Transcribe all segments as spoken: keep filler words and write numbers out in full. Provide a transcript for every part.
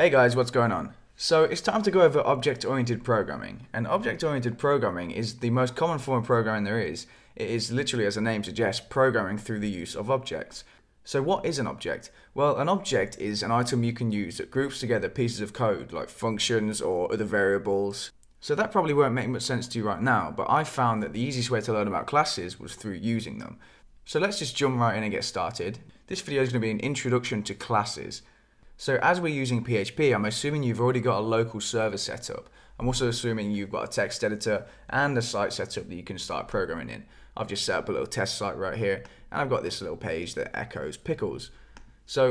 Hey guys, what's going on? So it's time to go over object-oriented programming. And object-oriented programming is the most common form of programming there is. It is literally, as the name suggests, programming through the use of objects. So what is an object? Well, an object is an item you can use that groups together pieces of code, like functions or other variables. So that probably won't make much sense to you right now, but I found that the easiest way to learn about classes was through using them. So let's just jump right in and get started. This video is going to be an introduction to classes. So as we're using P H P, I'm assuming you've already got a local server set up. I'm also assuming you've got a text editor and a site set up that you can start programming in. I've just set up a little test site right here, and I've got this little page that echoes pickles. So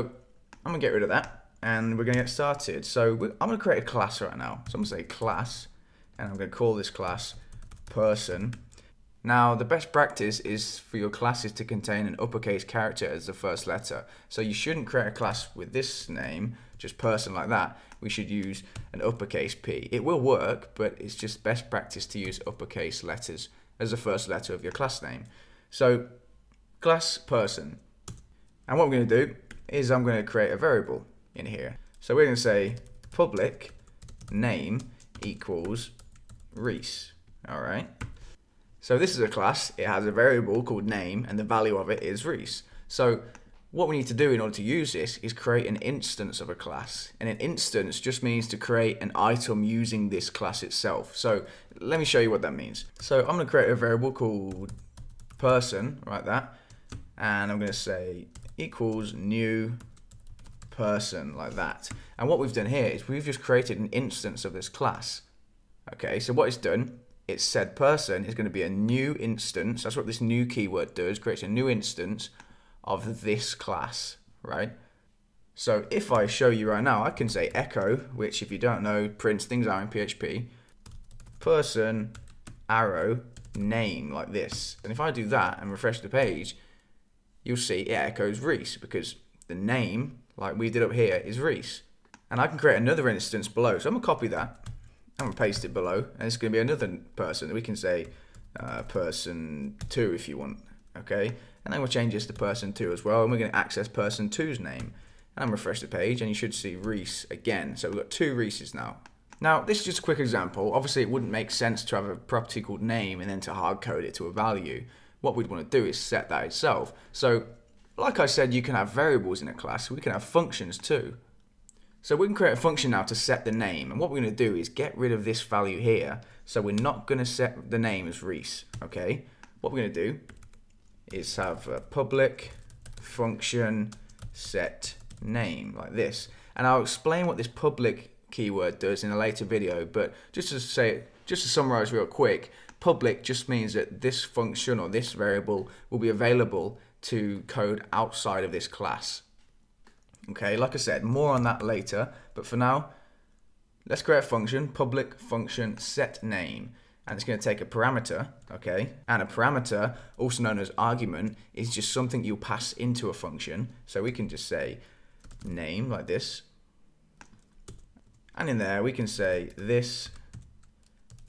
I'm gonna get rid of that, and we're gonna get started. So I'm gonna create a class right now. So I'm gonna say class, and I'm gonna call this class person. Now, the best practice is for your classes to contain an uppercase character as the first letter. So you shouldn't create a class with this name, just person like that. We should use an uppercase P. It will work, but it's just best practice to use uppercase letters as the first letter of your class name. So, class person. And what we're going to do is I'm going to create a variable in here. So we're going to say public name equals Reese, all right? So this is a class, it has a variable called name, and the value of it is Reese. So what we need to do in order to use this is create an instance of a class. And an instance just means to create an item using this class itself. So let me show you what that means. So I'm gonna create a variable called person, like that, and I'm gonna say equals new person, like that. And what we've done here is we've just created an instance of this class. Okay, so what it's done, it's said person is going to be a new instance. That's what this new keyword does, creates a new instance of this class, right? So if I show you right now, I can say echo, which if you don't know, prints things out in P H P, person, arrow, name, like this. And if I do that and refresh the page, you'll see it echoes Reese because the name, like we did up here, is Reese. And I can create another instance below. So I'm going to copy that. I'm going to paste it below, and it's going to be another person. We can say uh, person two if you want, okay? And then we'll change this to person two as well, and we're going to access person two's name. And I'm refresh the page, and you should see Reese again. So we've got two Reeses now. Now, this is just a quick example. Obviously, it wouldn't make sense to have a property called name and then to hard code it to a value. What we'd want to do is set that itself. So, like I said, you can have variables in a class. We can have functions too. So we can create a function now to set the name, and what we're going to do is get rid of this value here, so we're not going to set the name as Reese, okay? What we're going to do is have a public function set name, like this, and I'll explain what this public keyword does in a later video, but just to say, just to summarize real quick, public just means that this function or this variable will be available to code outside of this class. Okay, like I said, more on that later, but for now, let's create a function, public function set name, and it's going to take a parameter, okay, and a parameter, also known as argument, is just something you pass into a function, so we can just say name, like this, and in there we can say this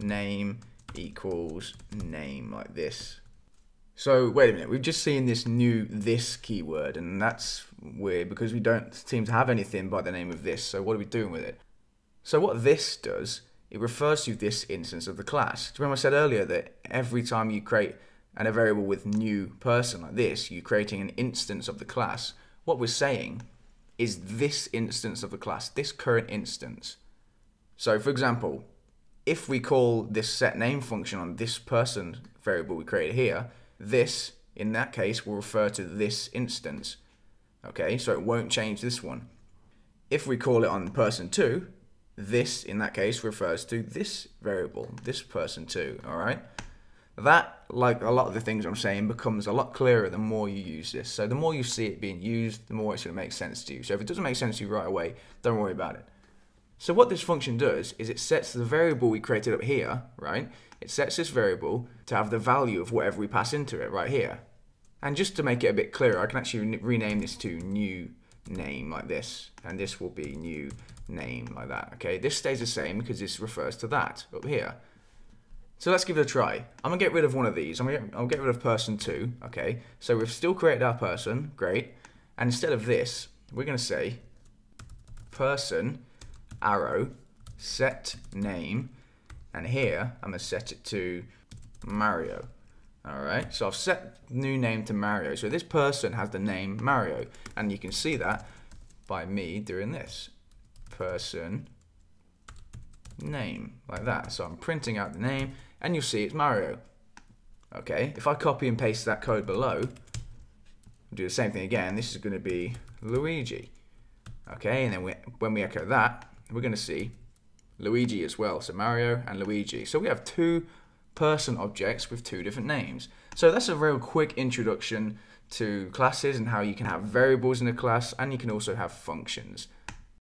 name equals name, like this. So wait a minute, we've just seen this new this keyword, and that's weird because we don't seem to have anything by the name of this, so what are we doing with it? So what this does, it refers to this instance of the class. Do you remember I said earlier that every time you create a variable with new person like this, you're creating an instance of the class. What we're saying is this instance of the class, this current instance. So for example, if we call this set name function on this person variable we created here, this, in that case, will refer to this instance, okay? So it won't change this one. If we call it on person two, this, in that case, refers to this variable, this person two, all right? That, like a lot of the things I'm saying, becomes a lot clearer the more you use this. So the more you see it being used, the more it's going to make sense to you. So if it doesn't make sense to you right away, don't worry about it. So what this function does is it sets the variable we created up here, right? It sets this variable to have the value of whatever we pass into it right here. And just to make it a bit clearer, I can actually rename this to new name like this, and this will be new name like that, okay? This stays the same because this refers to that up here. So let's give it a try. I'm gonna get rid of one of these. I'm gonna get, I'll get rid of person two, okay? So we've still created our person, great. And instead of this, we're gonna say person arrow, set name, and here I'm gonna set it to Mario. All right, so I've set new name to Mario. So this person has the name Mario, and you can see that by me doing this. Person name, like that. So I'm printing out the name, and you'll see it's Mario. Okay, if I copy and paste that code below, do the same thing again. This is going to be Luigi. Okay, and then we, when we echo that, we're going to see Luigi as well. So Mario and Luigi. So we have two person objects with two different names. So that's a real quick introduction to classes and how you can have variables in a class, and you can also have functions.